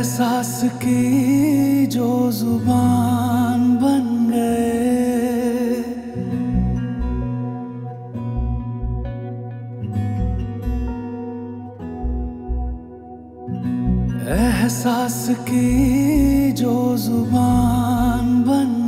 एहसास की जो जुबान बन गए, एहसास की जो जुबान बन